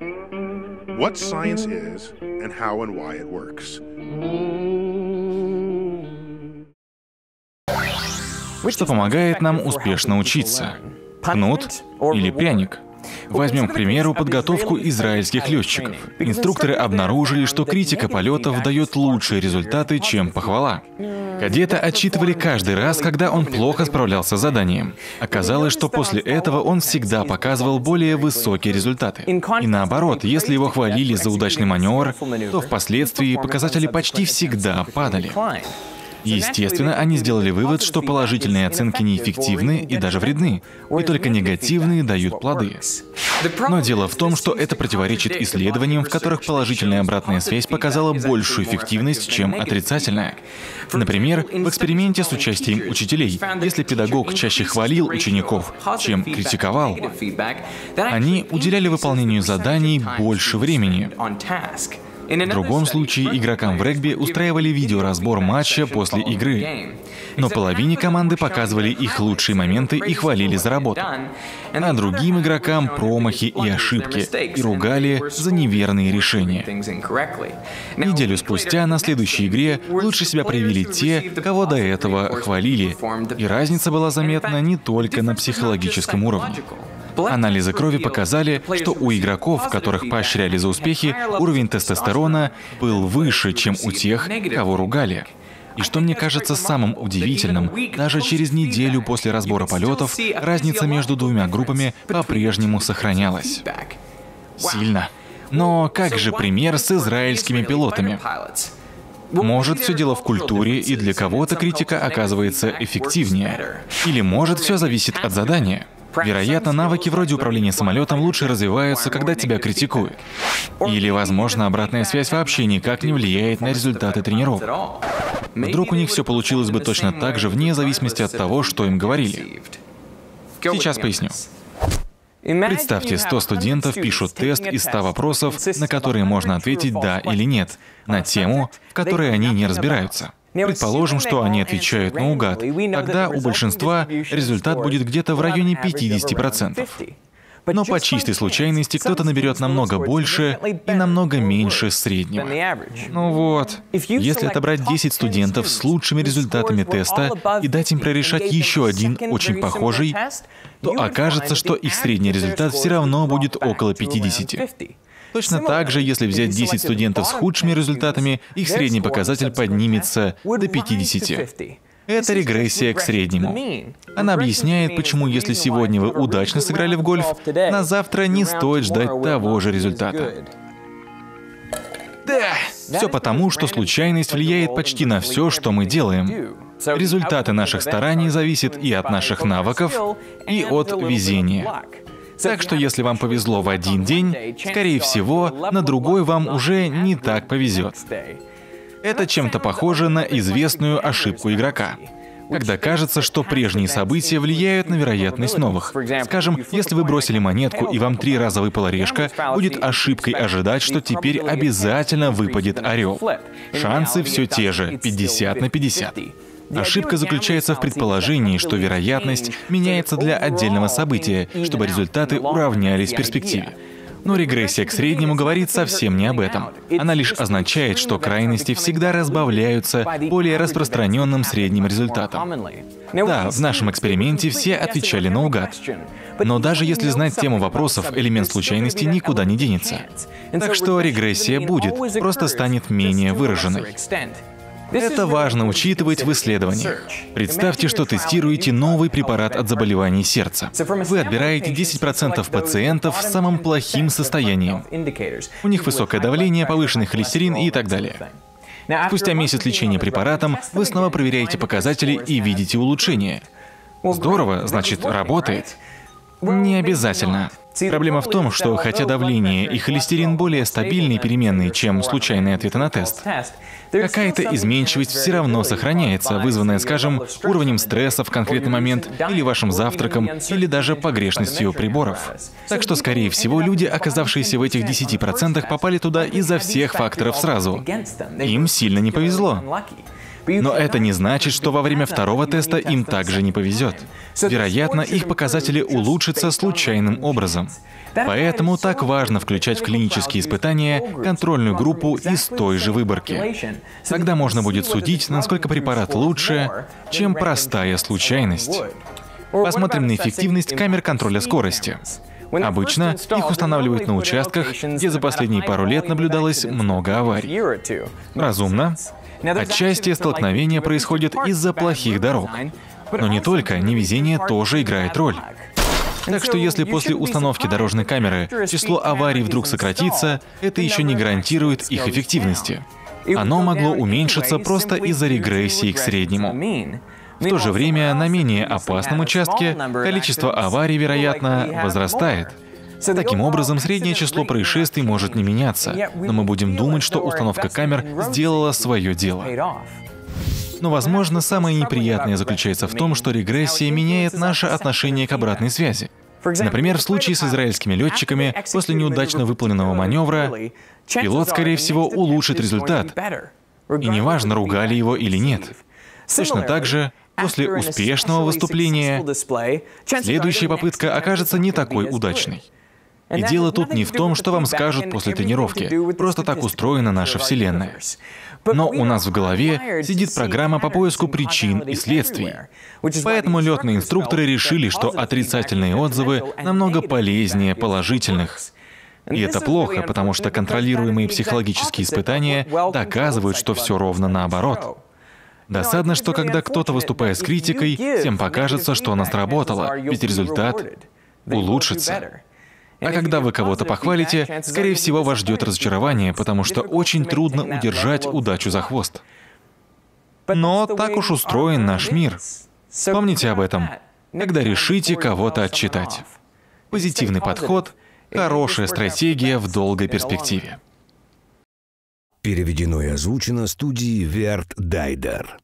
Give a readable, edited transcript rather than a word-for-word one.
What science is and how and why it works. Что помогает нам успешно учиться? Кнут или пряник? Возьмем, к примеру, подготовку израильских летчиков. Инструкторы обнаружили, что критика полетов дает лучшие результаты, чем похвала. Кадета отчитывали каждый раз, когда он плохо справлялся с заданием. Оказалось, что после этого он всегда показывал более высокие результаты. И наоборот, если его хвалили за удачный маневр, то впоследствии показатели почти всегда падали. Естественно, они сделали вывод, что положительные оценки неэффективны и даже вредны, и только негативные дают плоды. Но дело в том, что это противоречит исследованиям, в которых положительная обратная связь показала большую эффективность, чем отрицательная. Например, в эксперименте с участием учителей, если педагог чаще хвалил учеников, чем критиковал, они уделяли выполнению заданий больше времени. В другом случае игрокам в регби устраивали видеоразбор матча после игры. Но половине команды показывали их лучшие моменты и хвалили за работу. А другим игрокам промахи и ошибки, и ругали за неверные решения. Неделю спустя на следующей игре лучше себя проявили те, кого до этого хвалили. И разница была заметна не только на психологическом уровне. Анализы крови показали, что у игроков, которых поощряли за успехи, уровень тестостерона был выше, чем у тех, кого ругали. И что мне кажется самым удивительным, даже через неделю после разбора полетов разница между двумя группами по-прежнему сохранялась. Сильно. Но как же пример с израильскими пилотами? Может, все дело в культуре, и для кого-то критика оказывается эффективнее. Или может, все зависит от задания. Вероятно, навыки вроде управления самолетом лучше развиваются, когда тебя критикуют. Или, возможно, обратная связь вообще никак не влияет на результаты тренировок. Вдруг у них все получилось бы точно так же, вне зависимости от того, что им говорили. Сейчас поясню. Представьте, 100 студентов пишут тест из 100 вопросов, на которые можно ответить «да» или «нет», на тему, в которой они не разбираются. Предположим, что они отвечают наугад, тогда у большинства результат будет где-то в районе 50%. Но по чистой случайности кто-то наберет намного больше и намного меньше среднего. Ну вот, если отобрать 10 студентов с лучшими результатами теста и дать им прорешать еще один очень похожий, то окажется, что их средний результат все равно будет около 50. Точно так же, если взять 10 студентов с худшими результатами, их средний показатель поднимется до 50. Это регрессия к среднему. Она объясняет, почему если сегодня вы удачно сыграли в гольф, на завтра не стоит ждать того же результата. Да! Все потому, что случайность влияет почти на все, что мы делаем. Результаты наших стараний зависят и от наших навыков, и от везения. Так что если вам повезло в один день, скорее всего, на другой вам уже не так повезет. Это чем-то похоже на известную ошибку игрока, когда кажется, что прежние события влияют на вероятность новых. Скажем, если вы бросили монетку и вам 3 раза выпала решка, будет ошибкой ожидать, что теперь обязательно выпадет орел. Шансы все те же, 50/50. Ошибка заключается в предположении, что вероятность меняется для отдельного события, чтобы результаты уравнялись в перспективе. Но регрессия к среднему говорит совсем не об этом. Она лишь означает, что крайности всегда разбавляются более распространенным средним результатом. Да, в нашем эксперименте все отвечали наугад. Но даже если знать тему вопросов, элемент случайности никуда не денется. Так что регрессия будет, просто станет менее выраженной. Это важно учитывать в исследованиях. Представьте, что тестируете новый препарат от заболеваний сердца. Вы отбираете 10% пациентов с самым плохим состоянием. У них высокое давление, повышенный холестерин и так далее. Спустя месяц лечения препаратом вы снова проверяете показатели и видите улучшение. Здорово, значит, работает. Не обязательно. Проблема в том, что хотя давление и холестерин более стабильные переменные, чем случайные ответы на тест, какая-то изменчивость все равно сохраняется, вызванная, скажем, уровнем стресса в конкретный момент, или вашим завтраком, или даже погрешностью приборов. Так что, скорее всего, люди, оказавшиеся в этих 10%, попали туда из-за всех факторов сразу. Им сильно не повезло. Но это не значит, что во время второго теста им также не повезет. Вероятно, их показатели улучшатся случайным образом. Поэтому так важно включать в клинические испытания контрольную группу из той же выборки. Тогда можно будет судить, насколько препарат лучше, чем простая случайность. Посмотрим на эффективность камер контроля скорости. Обычно их устанавливают на участках, где за последние пару лет наблюдалось много аварий. Разумно. Отчасти столкновения происходят из-за плохих дорог. Но не только, невезение тоже играет роль. Так что если после установки дорожной камеры число аварий вдруг сократится, это еще не гарантирует их эффективности. Оно могло уменьшиться просто из-за регрессии к среднему. В то же время на менее опасном участке количество аварий, вероятно, возрастает. Таким образом, среднее число происшествий может не меняться, но мы будем думать, что установка камер сделала свое дело. Но, возможно, самое неприятное заключается в том, что регрессия меняет наше отношение к обратной связи. Например, в случае с израильскими летчиками, после неудачно выполненного маневра, пилот, скорее всего, улучшит результат. И неважно, ругали его или нет. Точно так же, после успешного выступления, следующая попытка окажется не такой удачной. И дело тут не в том, что вам скажут после тренировки. Просто так устроена наша Вселенная. Но у нас в голове сидит программа по поиску причин и следствий. Поэтому летные инструкторы решили, что отрицательные отзывы намного полезнее положительных. И это плохо, потому что контролируемые психологические испытания доказывают, что все ровно наоборот. Досадно, что когда кто-то выступает с критикой, всем покажется, что она сработала, ведь результат улучшится. А когда вы кого-то похвалите, скорее всего, вас ждет разочарование, потому что очень трудно удержать удачу за хвост. Но так уж устроен наш мир. Помните об этом, когда решите кого-то отчитать. Позитивный подход — хорошая стратегия в долгой перспективе. Переведено и озвучено студией Vert Dider.